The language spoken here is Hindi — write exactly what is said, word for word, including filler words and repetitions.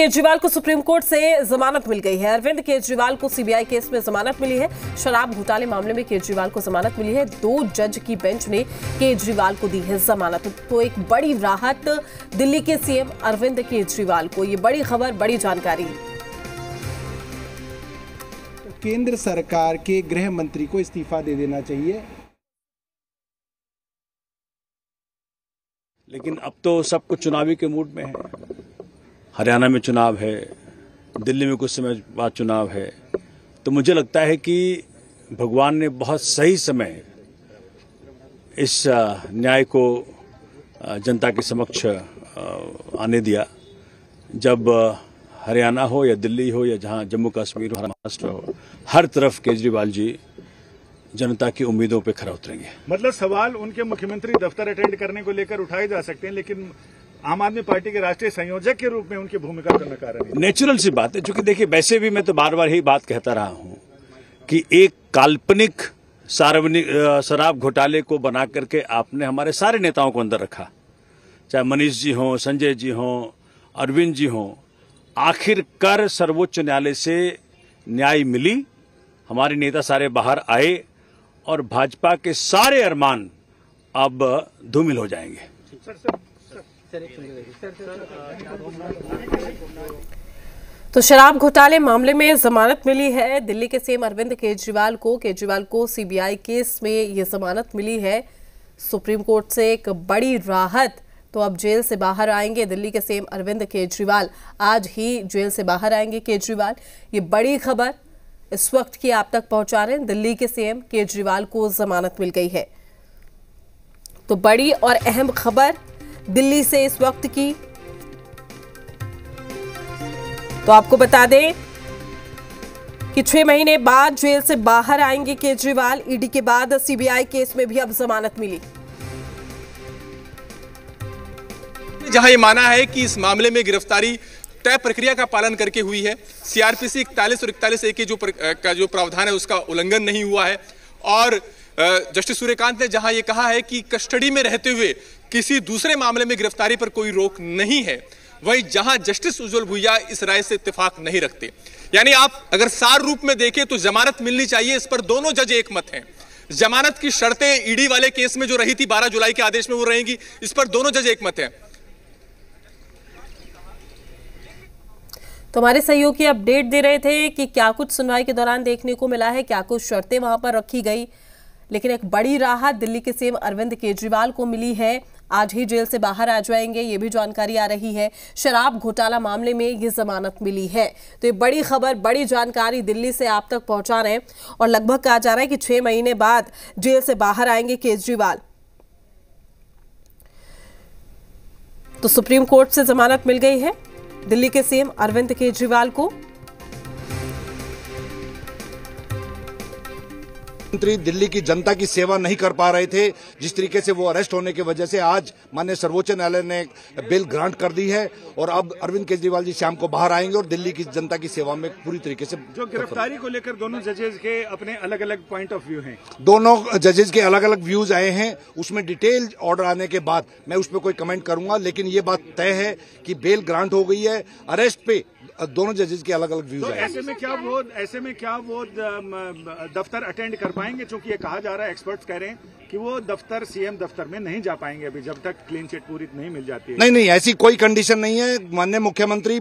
केजरीवाल को सुप्रीम कोर्ट से जमानत मिल गई है। अरविंद केजरीवाल को सीबीआई केस में जमानत मिली है। शराब घोटाले मामले में केजरीवाल को जमानत मिली है। दो जज की बेंच ने केजरीवाल को दी है जमानत। तो एक बड़ी राहत दिल्ली के सीएम अरविंद केजरीवाल को। ये बड़ी खबर, बड़ी जानकारी। केंद्र सरकार के गृह मंत्री को इस्तीफा दे देना चाहिए, लेकिन अब तो सब कुछ चुनावी के मूड में है। हरियाणा में चुनाव है, दिल्ली में कुछ समय बाद चुनाव है। तो मुझे लगता है कि भगवान ने बहुत सही समय इस न्याय को जनता के समक्ष आने दिया। जब हरियाणा हो या दिल्ली हो या जहाँ जम्मू कश्मीर हो, महाराष्ट्र हो, हर तरफ केजरीवाल जी जनता की उम्मीदों पे खरा उतरेंगे। मतलब सवाल उनके मुख्यमंत्री दफ्तर अटेंड करने को लेकर उठाए जा सकते हैं, लेकिन आम आदमी पार्टी के राष्ट्रीय संयोजक के रूप में उनकी भूमिका का कारण नेचुरल सी बात है। क्योंकि देखिए, वैसे भी मैं तो बार बार ही बात कहता रहा हूँ कि एक काल्पनिक सार्वजनिक शराब घोटाले को बना करके आपने हमारे सारे नेताओं को अंदर रखा, चाहे मनीष जी हों, संजय जी हों, अरविंद जी हों। आखिरकार सर्वोच्च न्यायालय से न्याय मिली, हमारे नेता सारे बाहर आए और भाजपा के सारे अरमान अब धूमिल हो जाएंगे। तो शराब घोटाले मामले में जमानत मिली है दिल्ली के सीएम अरविंद केजरीवाल को। केजरीवाल को सीबीआई केस में ये जमानत मिली है सुप्रीम कोर्ट से, एक बड़ी राहत। तो अब जेल से बाहर आएंगे दिल्ली के सीएम अरविंद केजरीवाल। आज ही जेल से बाहर आएंगे केजरीवाल। ये बड़ी खबर इस वक्त की आप तक पहुंचा रहे हैं। दिल्ली के सीएम केजरीवाल को जमानत मिल गई है। तो बड़ी और अहम खबर दिल्ली से इस वक्त की। तो आपको बता दें कि छह महीने बाद जेल से बाहर आएंगे केजरीवाल। ईडी के बाद सीबीआई केस में भी अब जमानत मिली। जहां ये माना है कि इस मामले में गिरफ्तारी तय प्रक्रिया का पालन करके हुई है, सीआरपीसी इकतालीस और इकतालीस ए के जो का जो प्रावधान है उसका उल्लंघन नहीं हुआ है। और जस्टिस सूर्यकांत ने जहां ये कहा है कि कस्टडी में रहते हुए किसी दूसरे मामले में गिरफ्तारी पर कोई रोक नहीं है, वहीं जहां जस्टिस उज्जवल भुया इस राय से इत्तेफाक नहीं रखते। यानी आप अगर सार रूप में देखें तो जमानत मिलनी चाहिए, इस पर दोनों जज एक मत हैं। जमानत की शर्तें ईडी वाले केस में जो रही थी बारह जुलाई के आदेश में वो रहेंगी, इस पर दोनों जज एक मत हैं। तो हमारे सहयोगी अपडेट दे रहे थे कि क्या कुछ सुनवाई के दौरान देखने को मिला है, क्या कुछ शर्तें वहां पर रखी गई। लेकिन एक बड़ी राहत दिल्ली के सीएम अरविंद केजरीवाल को मिली है। आज ही जेल से बाहर आ जाएंगे, ये भी जानकारी आ रही है। शराब घोटाला मामले में ये जमानत मिली है। तो ये बड़ी खबर, बड़ी जानकारी दिल्ली से आप तक पहुंचा रहे हैं। और लगभग कहा जा रहा है कि छह महीने बाद जेल से बाहर आएंगे केजरीवाल। तो सुप्रीम कोर्ट से जमानत मिल गई है दिल्ली के सीएम अरविंद केजरीवाल को। मंत्री दिल्ली की जनता की सेवा नहीं कर पा रहे थे, जिस तरीके से वो अरेस्ट होने की वजह से आज माननीय सर्वोच्च न्यायालय ने बेल ग्रांट कर दी है। और अब अरविंद केजरीवाल जी शाम को बाहर आएंगे और दिल्ली की जनता की सेवा में पूरी तरीके से। जो गिरफ्तारी को लेकर दोनों जजेज के अपने अलग अलग पॉइंट ऑफ व्यू हैं, दोनों जजेज के अलग अलग व्यूज आए हैं। उसमें डिटेल ऑर्डर आने के बाद मैं उसमें कोई कमेंट करूंगा, लेकिन ये बात तय है कि बेल ग्रांट हो गई है। अरेस्ट पे दोनों जजेज के अलग अलग व्यूज आए। ऐसे में क्या वो ऐसे में क्या वो दफ्तर अटेंड कर पाएंगे? क्योंकि ये कहा जा रहा है, एक्सपर्ट्स कह रहे हैं कि वो दफ्तर सीएम दफ्तर में नहीं जा पाएंगे अभी, जब तक क्लीन चिट पूरी नहीं मिल जाती है। नहीं नहीं, ऐसी कोई कंडीशन नहीं है। माननीय मुख्यमंत्री